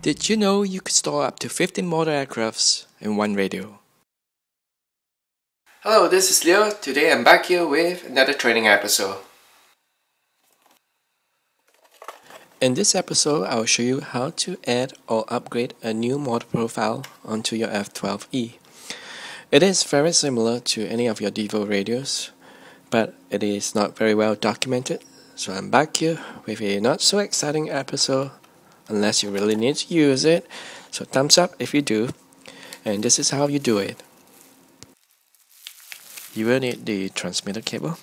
Did you know you could store up to 15 model aircrafts in one radio? Hello, this is Leo. Today I'm back here with another training episode. In this episode, I will show you how to add or upgrade a new model profile onto your F12E. It is very similar to any of your Devo radios, but it is not very well documented. So I'm back here with a not so exciting episode. Unless you really need to use it, so thumbs up if you do. And this is how you do it. You will need the transmitter cable.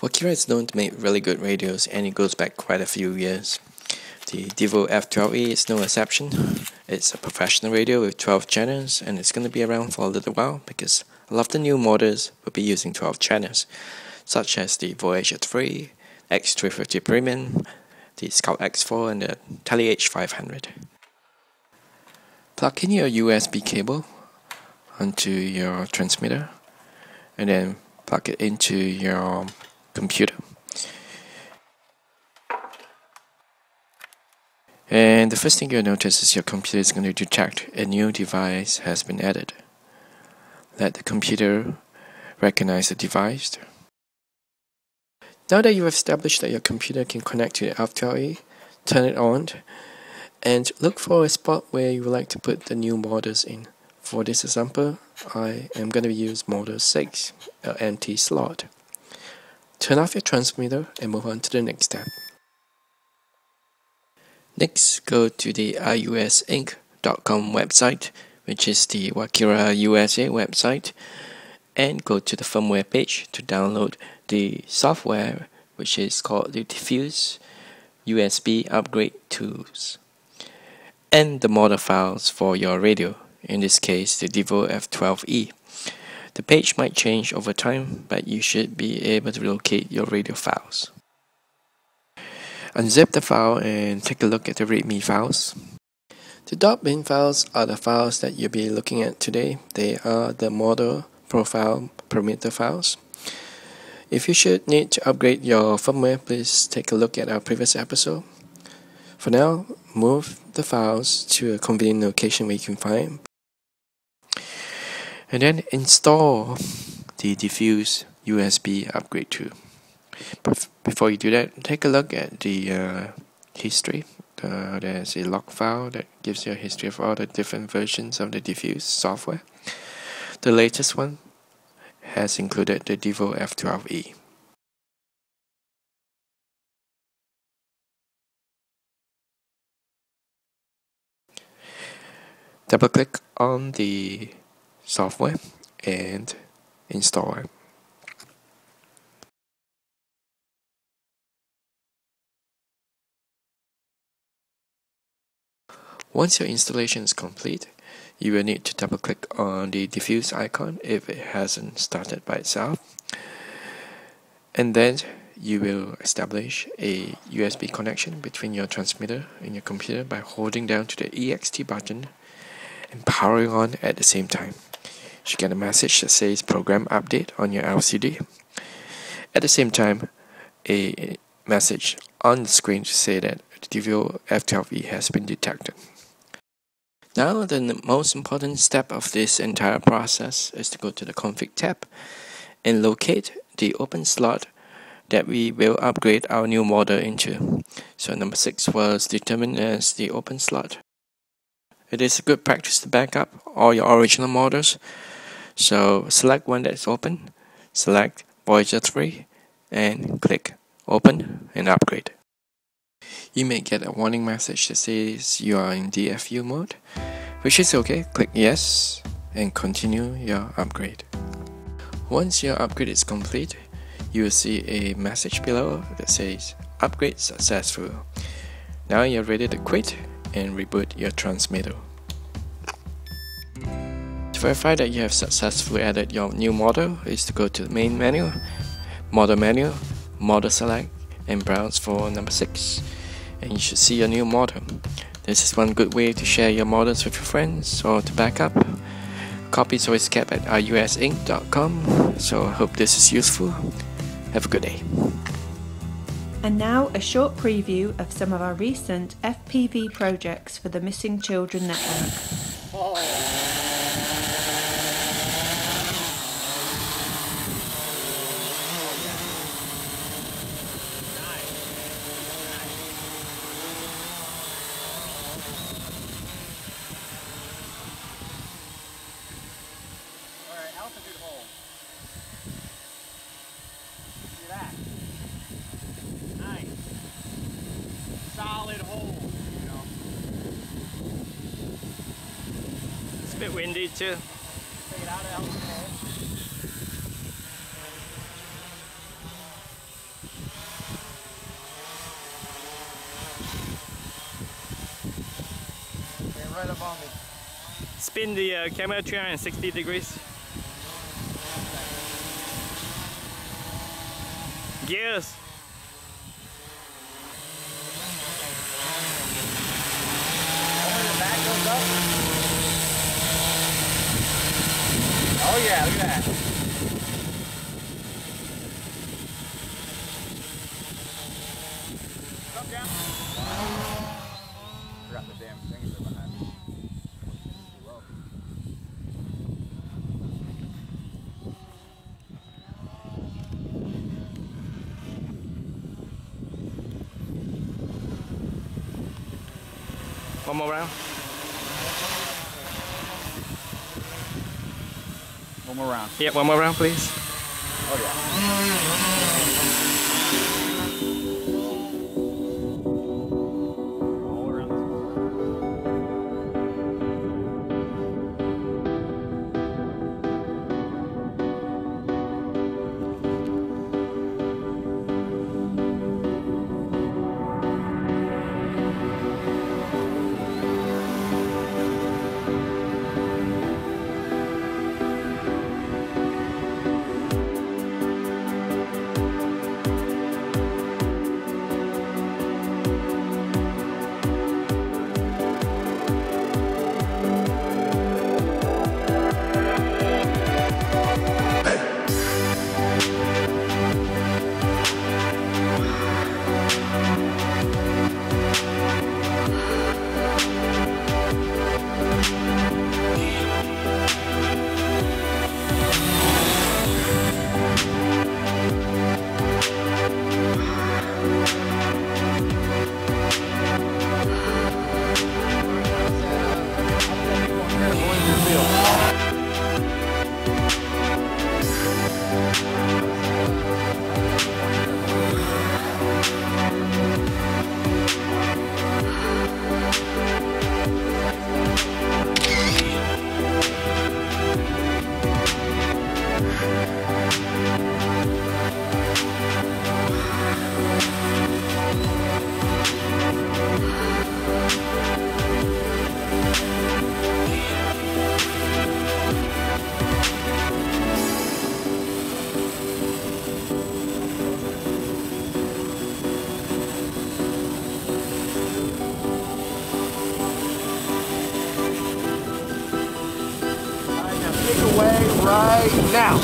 Walkera is known to make really good radios, and it goes back quite a few years. The Devo F12E is no exception. It's a professional radio with 12 channels, and it's going to be around for a little while because a lot of the new models will be using 12 channels, such as the Voyager 3, X350 Premium, the Scout X4 and the Tali H500. Plug in your USB cable onto your transmitter and then plug it into your computer. And the first thing you'll notice is your computer is going to detect a new device has been added. Let the computer recognize the device. Now that you've established that your computer can connect to the F12E, turn it on and look for a spot where you would like to put the new models in. For this example, I am going to use model 6, an empty slot. Turn off your transmitter and move on to the next step. Next, go to the iusinc.com website, which is the Walkera USA website, and go to the firmware page to download the software, which is called the DfuSe USB upgrade tools, and the model files for your radio, in this case the Devo F12E. The page might change over time, but you should be able to locate your radio files. Unzip the file and take a look at the README files. The .bin files are the files that you'll be looking at today. They are the model profile parameter files. If you should need to upgrade your firmware, please take a look at our previous episode. For now, move the files to a convenient location where you can find, and then install the DfuSe USB upgrade tool. But before you do that, take a look at the history. There's a log file that gives you a history of all the different versions of the DfuSe software. The latest one has included the Devo F12E. Double click on the software and install it. Once your installation is complete, you will need to double click on the DfuSe icon if it hasn't started by itself, and then you will establish a USB connection between your transmitter and your computer by holding down to the EXT button and powering on at the same time. You should get a message that says program update on your LCD. At the same time, a message on the screen to say that the Devo F12E has been detected. Now the most important step of this entire process is to go to the config tab and locate the open slot that we will upgrade our new model into. So number 6 was determined as the open slot. It is a good practice to back up all your original models. So select one that's open, select Voyager 3 and click open and upgrade. You may get a warning message that says you are in DFU mode, which is okay. Click yes and continue your upgrade. Once your upgrade is complete, you will see a message below that says upgrade successful. Now you're ready to quit and reboot your transmitter. To verify that you have successfully added your new model is to go to the main menu, model select, and browse for number 6, and you should see your new model. This is one good way to share your models with your friends or to back up. Copies always kept at iusinc.com, so I hope this is useful. Have a good day. And now a short preview of some of our recent FPV projects for the Missing Children Network. It's a bit windy too. Take it out of the hole. Okay, right up on me. Spin the camera 360 degrees. Gears. Oh yeah, look at that. Come down. Forgot the damn things are behind me. Whoa. One more round. One more round. Yeah, one more round, please. Oh, right now.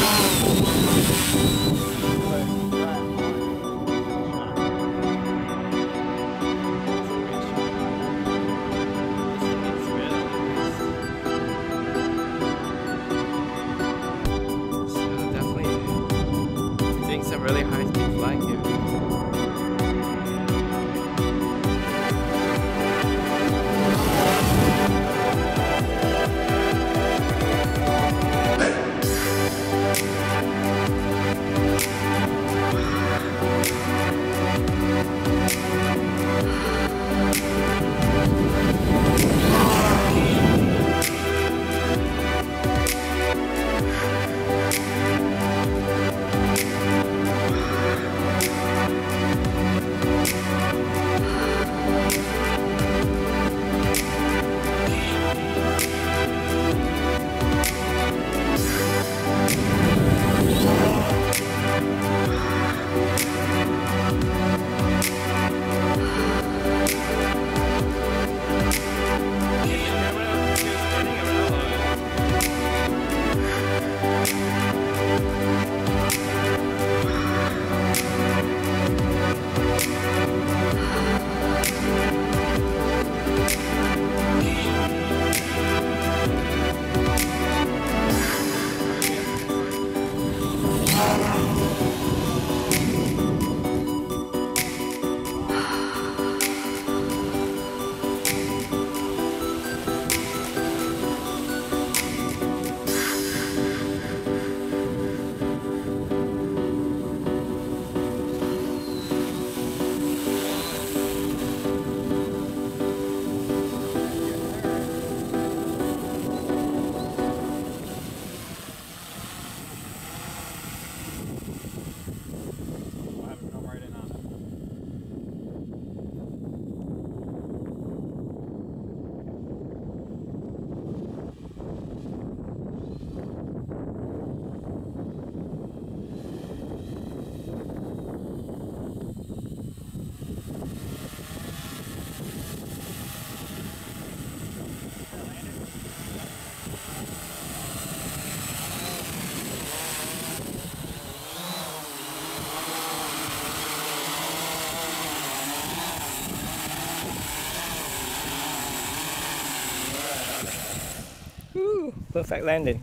perfect landing.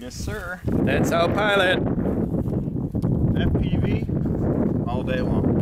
Yes, sir. That's our pilot. FPV all day long.